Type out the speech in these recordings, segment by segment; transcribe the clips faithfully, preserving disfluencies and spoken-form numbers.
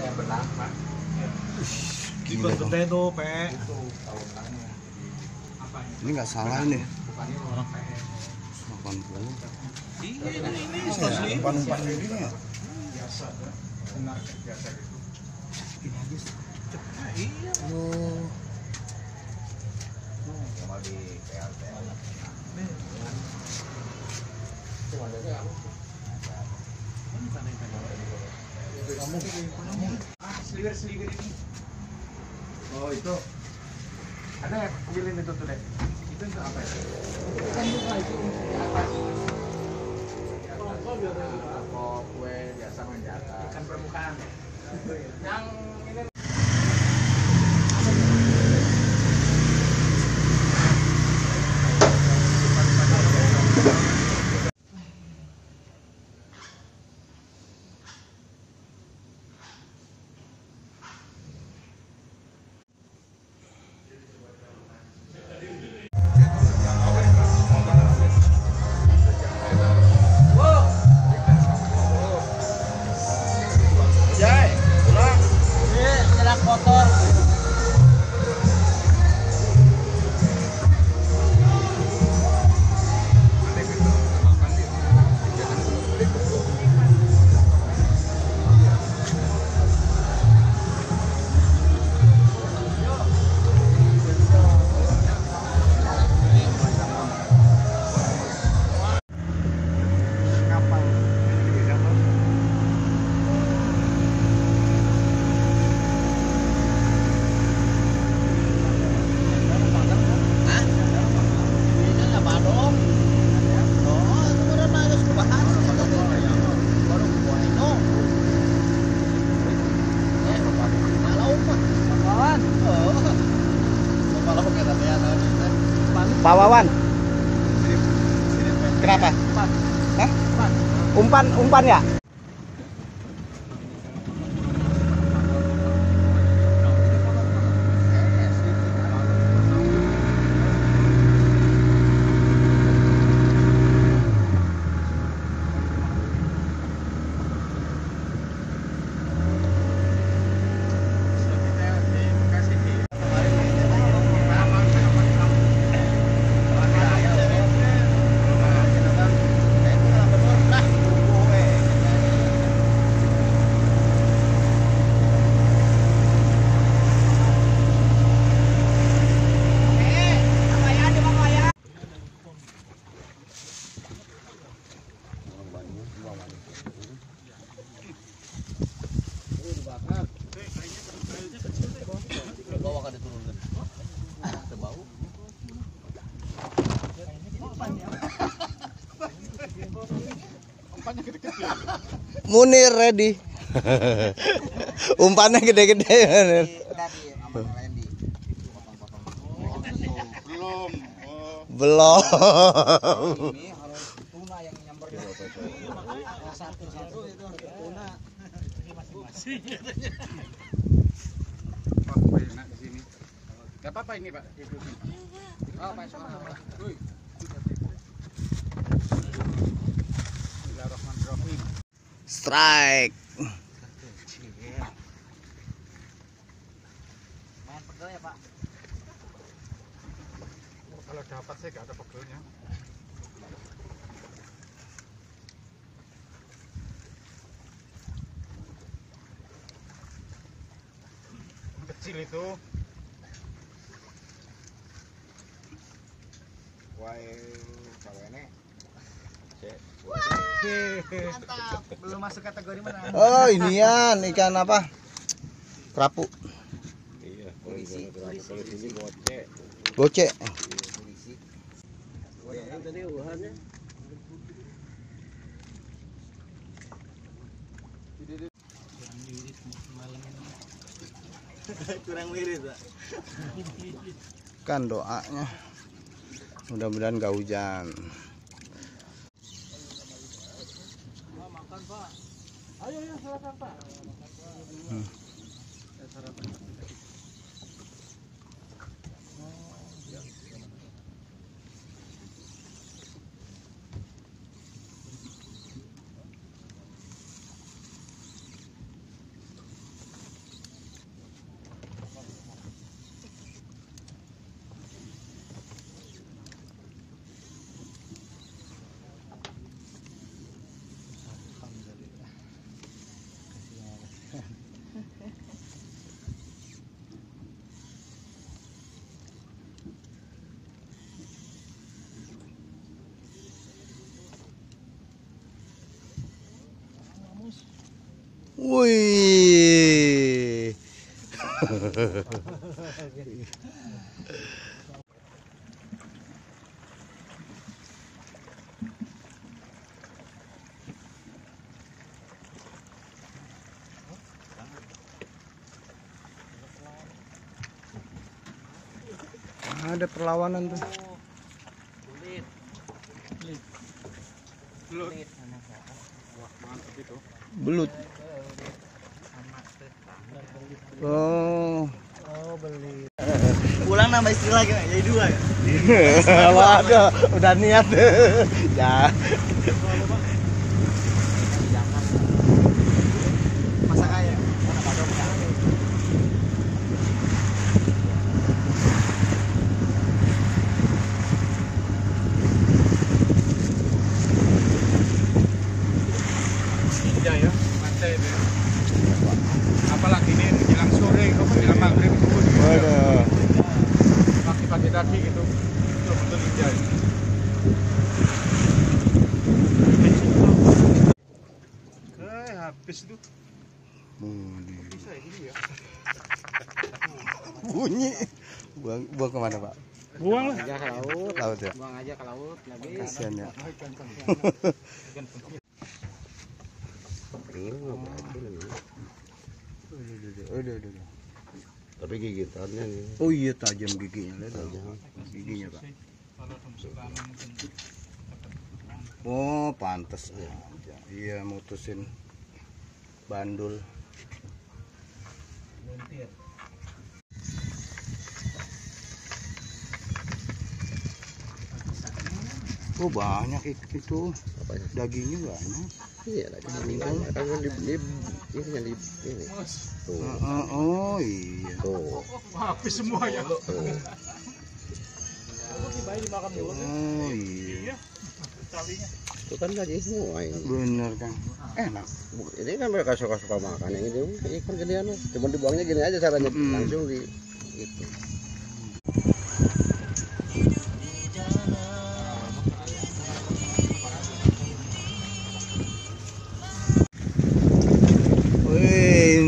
yang berlama. Gila dong. Itu P E. Itu tahunannya. Apanya? Ini nggak salah nih. Bukannya orang P E. delapan puluh. Iya ini ini. Umpan-umpan ini ya. Biasa. Benar biasa gitu. Habis. Cepat. Iya. Oh. Sama di P L T. Cuma ada yang kamu kamu ah sliver sliver ini oh itu ada ya kuilin itu tuh deh itu untuk apa ya kan buka itu apa kalau kue biasa menjata kan permukaan yang ini Pak Wawan, kenapa? Hah? Umpan, umpan ya? Munir ready. Umpannya gede-gede Munir. Belum. Belum. Ini harus tuna yang nyamber. Satu-satu itu harus tuna. Masih katanya. Pak enak di sini. Enggak apa-apa ini, Pak. Oh, Pak sama. Woi. Strike. Main pegel ya Pak. Kalau dapat sih nggak ada pegelnya. Kecil itu. Wah, kalau ini. Wah, mantap. Belum masuk kategori mana? Oh, inian ikan apa? Kerapu. Iya, polisi. Polisi gocek. Gocek. Polisi. Tadi uhannya. Kurang miris, Pak. Kan doanya. Mudah-mudahan enggak hujan. Ayo ya sarapan Pak. Hmm. Wih. Ada perlawanan tuh. Kulit. Kulit. Belut. Mantap itu. Belut. Oh. Oh, belut. Pulang nama istri lagi, jadi dua ya. Enggak ada, udah niat. Ya. Apalagi ini menjelang sore, menjelang maghrib itu pagi-pagi tadi gitu, betul-betul hijau. Eh, habis itu. Bisa ini ya. Bunyi. Buang, buang kemana Pak? Buang lah. Aja ke laut. Laut ya. Buang aja ke laut. Kasian ya. Tapi gigitannya nih. Oh iya, tajam giginya, lihat tajam giginya Pak. Oh pantas ya. Iya mutusin bandul. Oh banyak itu, dagingnya banyak. Iya dagingnya banyak. Karena di ini di ini. Tuh. Oh iya. Tuh. Habis semua ya. Oh iya. Itu kan daging semua ini. Bener kan. Enak. Ini kan mereka suka-suka makan yang ini. Ini kan gedean. Cuma dibuangnya gini aja caranya, langsung di itu.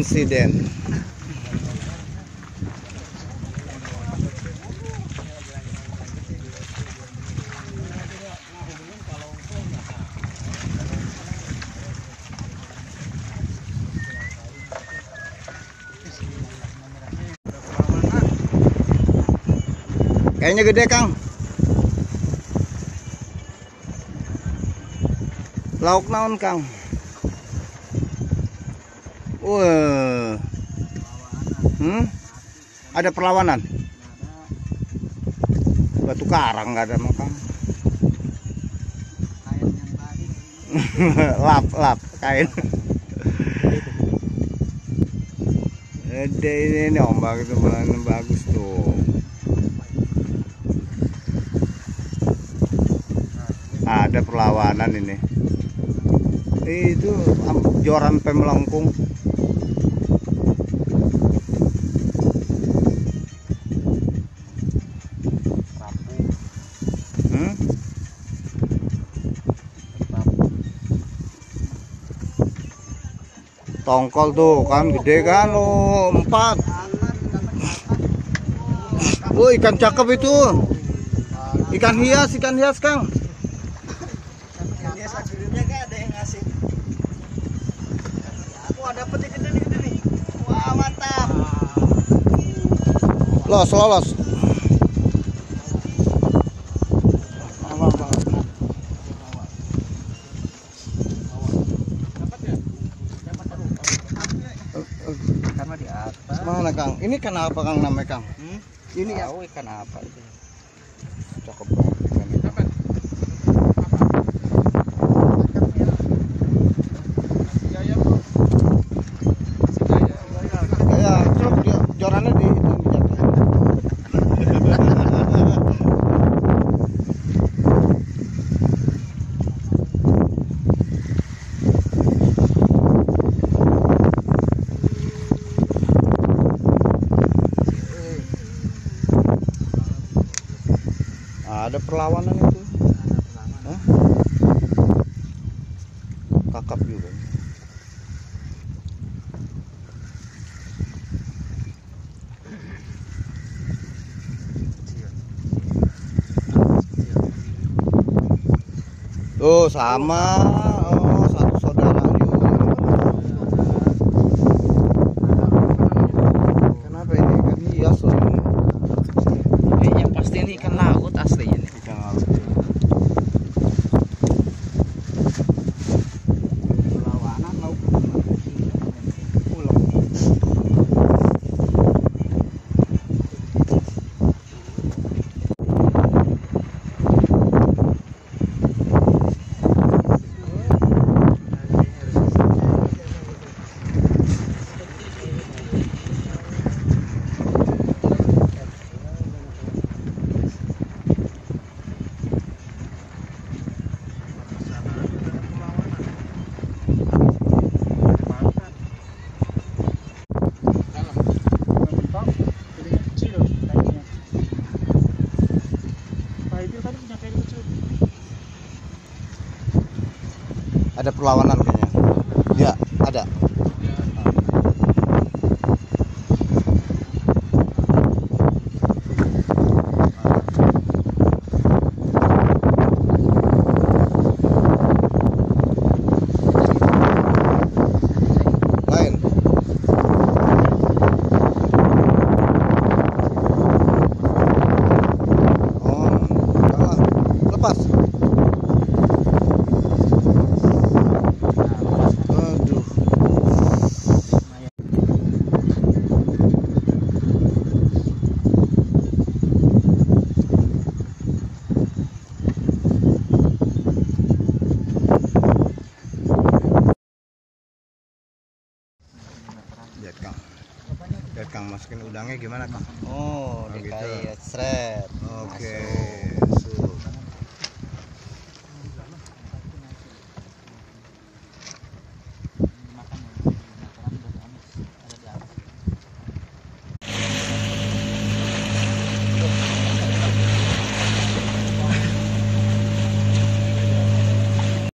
Insiden. Kayaknya gede Kang. Lauk naon Kang? Wah, hmm? Ada perlawanan. Batu karang nggak ada makan. Lap lap kain. Ada ini nih ombak itu benar-benar bagus tuh. Ada perlawanan ini. Itu joran pemelengkung. Tongkol tuh kan gede kan lo oh, empat. Woi oh, ikan cakep itu. Ikan hias, ikan hias Kang. Ikan hias akhirnya kan ada yang ngasih. Wah dapat ikan gede nih. Wah mantap. Los lolos. Mana Kang? Ini ikan apa Kang namanya Kang? Hmm? Ini ya. Tahu ikan apa itu? Cakep banget ikan ini. Apa? Masih gaya bro. Masih gaya. Gaya. Cok dia jorannya di itu. Ada perlawanan itu. Hah? Kakap juga. Tuh sama, oh satu saudara juga. Kenapa ini ikan hias? Kayaknya pasti ini ikan laut aslinya nih. Ikan laut. Ada perlawanan kayaknya. Ya, ada. Lihat Kang, lihat Kang masukin udangnya gimana Kang? Oh, dikasih gitu. Seret. Oke. Okay.